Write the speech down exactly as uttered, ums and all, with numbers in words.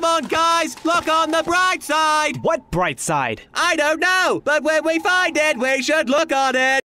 Come on, guys, look on the bright side. What bright side? I don't know, but when we find it, we should look on it.